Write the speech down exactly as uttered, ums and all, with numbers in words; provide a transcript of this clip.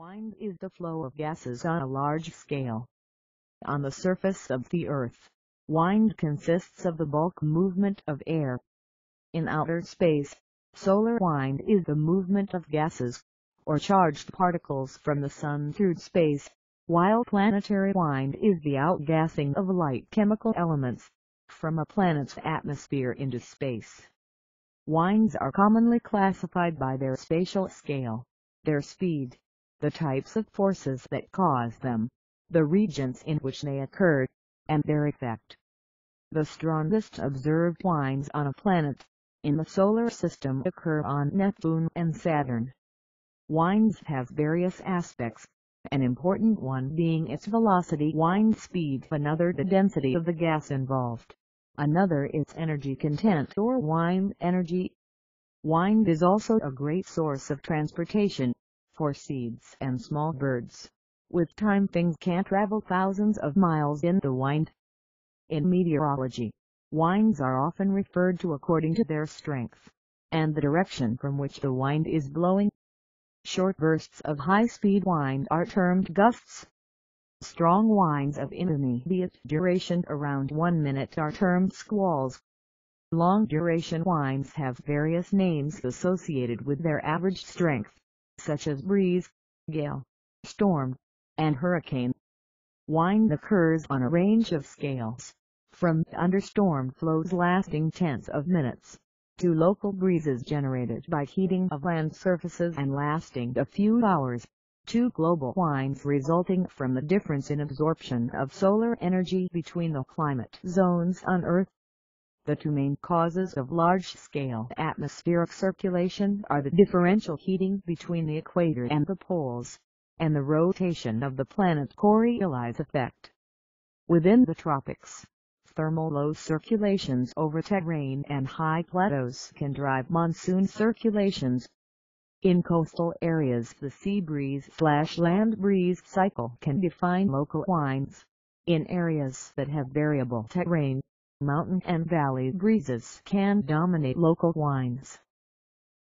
Wind is the flow of gases on a large scale. On the surface of the Earth, wind consists of the bulk movement of air. In outer space, solar wind is the movement of gases, or charged particles from the Sun through space, while planetary wind is the outgassing of light chemical elements from a planet's atmosphere into space. Winds are commonly classified by their spatial scale, their speed, the types of forces that cause them, the regions in which they occur, and their effect. The strongest observed winds on a planet in the solar system occur on Neptune and Saturn. Winds have various aspects, an important one being its velocity, wind speed, another the density of the gas involved, another its energy content or wind energy. Wind is also a great source of transportation for seeds and small birds. With time, things can travel thousands of miles in the wind. In meteorology, winds are often referred to according to their strength and the direction from which the wind is blowing. Short bursts of high-speed wind are termed gusts. Strong winds of intermediate duration around one minute are termed squalls. Long-duration winds have various names associated with their average strength, such as breeze, gale, storm, and hurricane. Wind occurs on a range of scales, from thunderstorm flows lasting tens of minutes, to local breezes generated by heating of land surfaces and lasting a few hours, to global winds resulting from the difference in absorption of solar energy between the climate zones on Earth. The two main causes of large-scale atmospheric circulation are the differential heating between the equator and the poles, and the rotation of the planet Coriolis effect. Within the tropics, thermal low circulations over terrain and high plateaus can drive monsoon circulations. In coastal areas, the sea breeze slash land breeze cycle can define local winds. In areas that have variable terrain, mountain and valley breezes can dominate local winds.